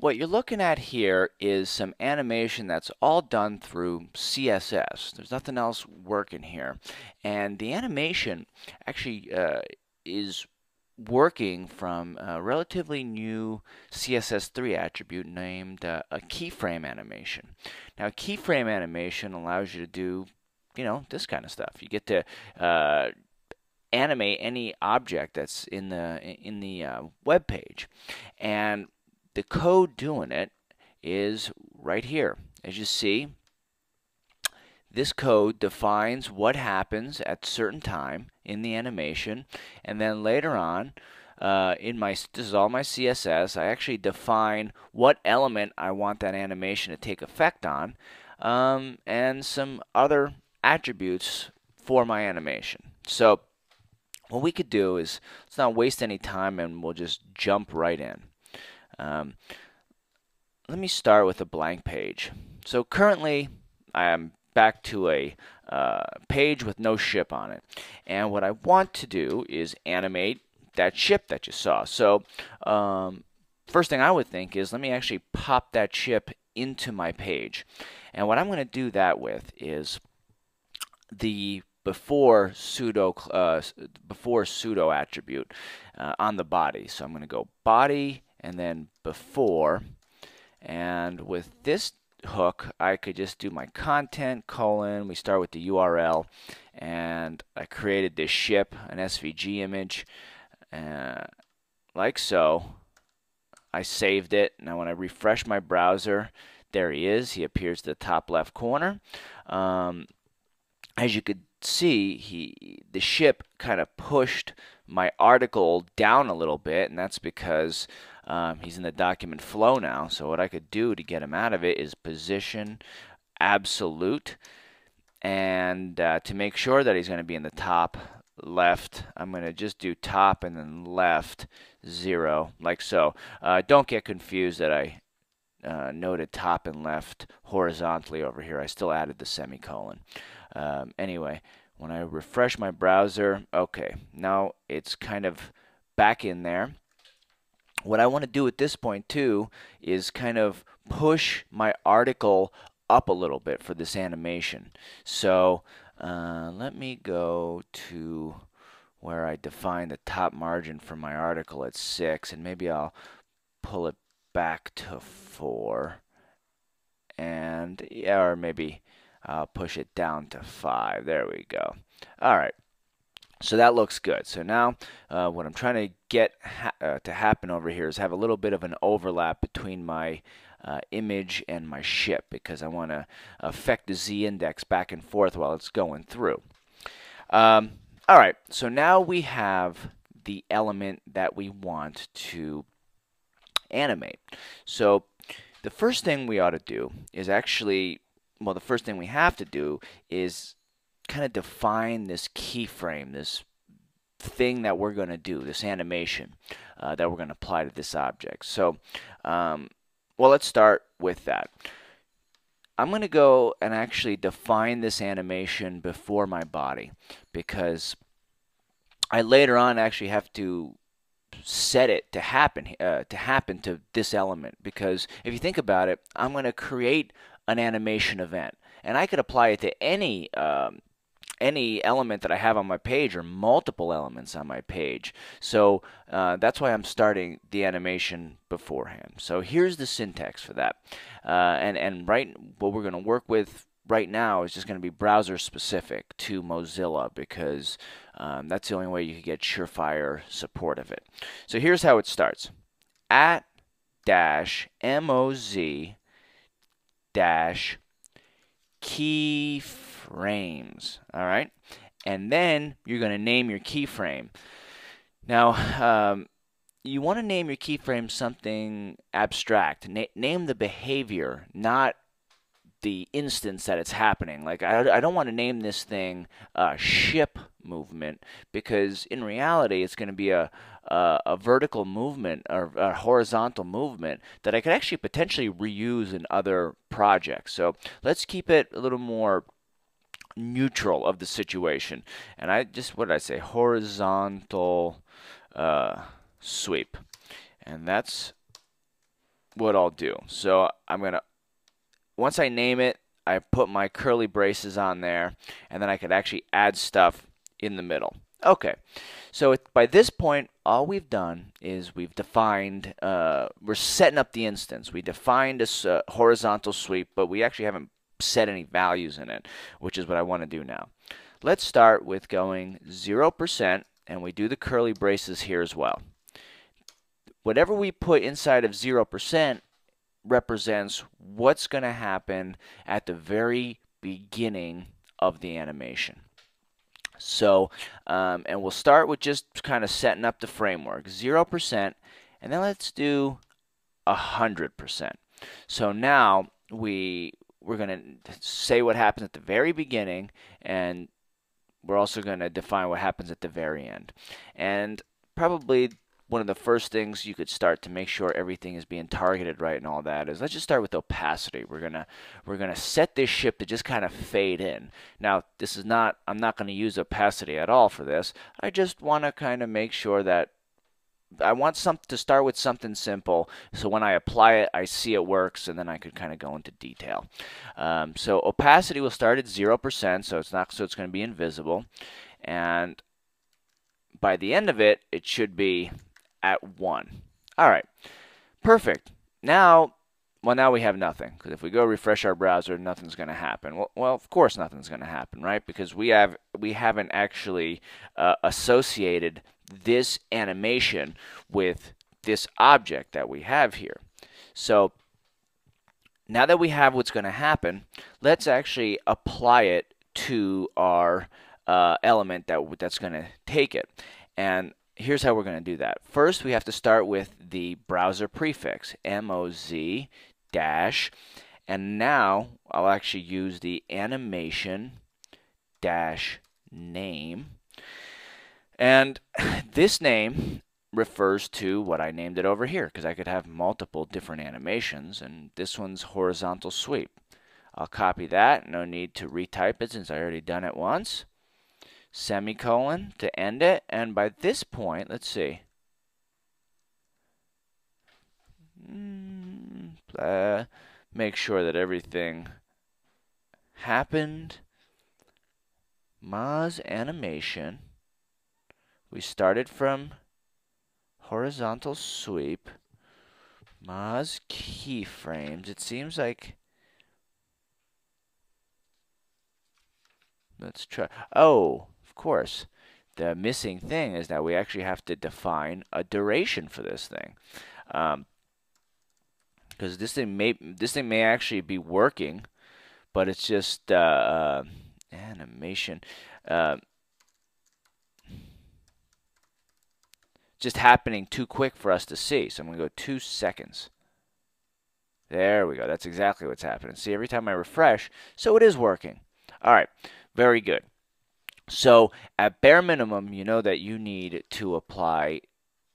What you're looking at here is some animation that's all done through CSS. There's nothing else working here. And the animation actually is working from a relatively new CSS3 attribute named a keyframe animation. Now, a keyframe animation allows you to do, you know, this kind of stuff. You get to animate any object that's in the web page, and the code doing it is right here. As you see, this code defines what happens at certain time in the animation, and then later on this is all my CSS. I actually define what element I want that animation to take effect on, and some other attributes for my animation. So what we could do is, let's not waste any time and we'll just jump right in. Let me start with a blank page. So currently I am back to a page with no ship on it. And what I want to do is animate that ship that you saw. So first thing I would think is, let me actually pop that ship into my page. And what I'm going to do that with is the before pseudo attribute on the body. So I'm going to go body and then before, and with this hook I could just do my content : we start with the URL, and I created this ship, an SVG image, like so. I saved it. Now when I refresh my browser, there he is. He appears to the top left corner. As you could see, the ship kind of pushed my article down a little bit, and that's because he's in the document flow now. So what I could do to get him out of it is position absolute, and to make sure that he's going to be in the top left, I'm going to just do top and then left 0, like so. Don't get confused that I noted top and left horizontally over here. I still added the semicolon. Anyway, when I refresh my browser, okay, now it's kind of back in there. What I want to do at this point too is kind of push my article up a little bit for this animation. So let me go to where I defined the top margin for my article at 6, and maybe I'll pull it back to 4, and yeah, or maybe I'll push it down to 5. There we go. All right. So that looks good. So now what I'm trying to get to happen over here is have a little bit of an overlap between my image and my ship, because I want to affect the z index back and forth while it's going through. All right. So now we have the element that we want to animate. So the first thing we ought to do is actually, well, the first thing we have to do is kind of define this keyframe, this thing that we're going to do, this animation that we're going to apply to this object. So, well, let's start with that. I'm going to go and actually define this animation before my body, because I later on actually have to set it to happen to this element. Because if you think about it, I'm going to create an animation event, and I could apply it to any element that I have on my page, or multiple elements on my page. So that's why I'm starting the animation beforehand. So here's the syntax for that, and right, what we're going to work with right now is just going to be browser specific to Mozilla, because that's the only way you can get surefire support of it. So here's how it starts: @moz-keyframes. All right, and then you're going to name your keyframe. Now you want to name your keyframe something abstract. Name the behavior, not the instance that it's happening. Like, I don't want to name this thing ship movement, because in reality it's going to be a vertical movement or a horizontal movement that I could actually potentially reuse in other projects. So let's keep it a little more neutral of the situation. And I just, what did I say? Horizontal sweep, and that's what I'll do. So I'm going to, once I name it, I put my curly braces on there, and then I could actually add stuff in the middle. Okay, so by this point, all we've done is we've defined, we're setting up the instance. We defined a horizontal sweep, but we actually haven't set any values in it, which is what I want to do now. Let's start with going 0%, and we do the curly braces here as well. Whatever we put inside of 0% represents what's going to happen at the very beginning of the animation. So, and we'll start with just kind of setting up the framework, 0%, and then let's do 100%. So now we're going to say what happens at the very beginning, and we're also going to define what happens at the very end. And probably one of the first things you could start to make sure everything is being targeted right and all that is, let's just start with opacity. We're gonna set this ship to just kind of fade in. Now this is not, I'm not going to use opacity at all for this. I just want to kind of make sure that I want something to start with something simple, so when I apply it, I see it works, and then I could kind of go into detail. So opacity will start at 0%, so it's not, so it's going to be invisible, and by the end of it, it should be at 1. All right, perfect. Now, well, now we have nothing, because if we go refresh our browser, nothing's going to happen. Well, of course nothing's going to happen, right? Because we haven't actually associated this animation with this object that we have here. So now that we have what's going to happen, let's actually apply it to our element that's going to take it. And here's how we're going to do that. First, we have to start with the browser prefix, moz dash, and now I'll actually use the animation dash name, and this name refers to what I named it over here, because I could have multiple different animations, and this one's horizontal sweep. I'll copy that, no need to retype it since I already done it once. Semicolon to end it, and by this point, let's see. Make sure that everything happened. Moz animation. We started from horizontal sweep. Moz keyframes. It seems like. Let's try. Oh. Of course, the missing thing is that we actually have to define a duration for this thing, because this thing may actually be working, but it's just animation just happening too quick for us to see. So I'm gonna go 2 seconds. There we go. That's exactly what's happening. See, every time I refresh, so it is working. All right, very good. So at bare minimum, you know that you need to apply,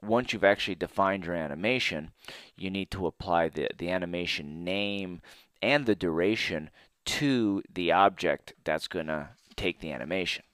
once you've actually defined your animation, you need to apply the animation name and the duration to the object that's going to take the animation.